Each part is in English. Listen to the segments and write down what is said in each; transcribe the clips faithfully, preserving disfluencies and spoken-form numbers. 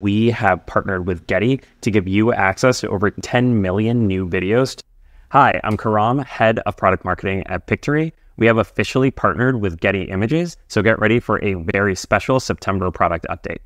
We have partnered with Getty to give you access to over ten million new videos. Hi, I'm Karam, head of product marketing at Pictory. We have officially partnered with Getty Images, so get ready for a very special September product update.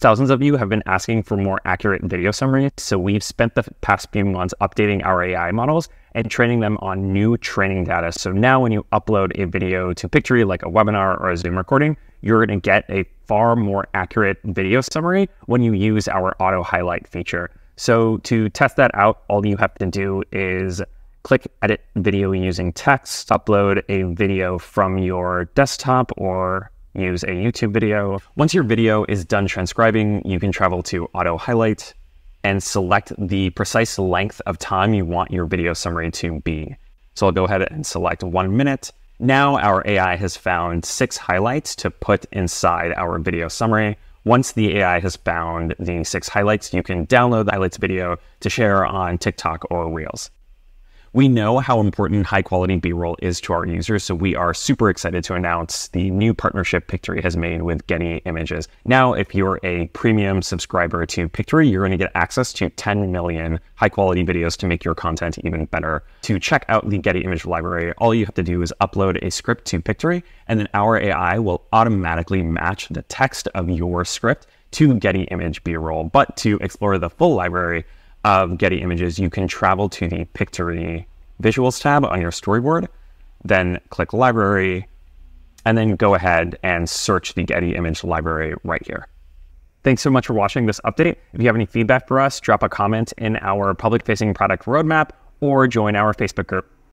Thousands of you have been asking for more accurate video summaries, so we've spent the past few months updating our A I models and training them on new training data. So now when you upload a video to Pictory, like a webinar or a Zoom recording, you're going to get a far more accurate video summary when you use our auto highlight feature. So to test that out, all you have to do is click edit video using text, upload a video from your desktop or use a YouTube video. Once your video is done transcribing, you can travel to auto highlight and select the precise length of time you want your video summary to be. So I'll go ahead and select one minute. Now our A I has found six highlights to put inside our video summary. Once the A I has found the six highlights, you can download the highlights video to share on TikTok or Reels. We know how important high-quality B-roll is to our users, so we are super excited to announce the new partnership Pictory has made with Getty Images. Now, if you're a premium subscriber to Pictory, you're going to get access to ten million high-quality videos to make your content even better. To check out the Getty Image library, all you have to do is upload a script to Pictory, and then our A I will automatically match the text of your script to Getty Image B-roll. But to explore the full library of Getty Images, you can travel to the Pictory Visuals tab on your storyboard, then click Library, and then go ahead and search the Getty Image library right here. Thanks so much for watching this update. If you have any feedback for us, drop a comment in our public-facing product roadmap or join our Facebook group.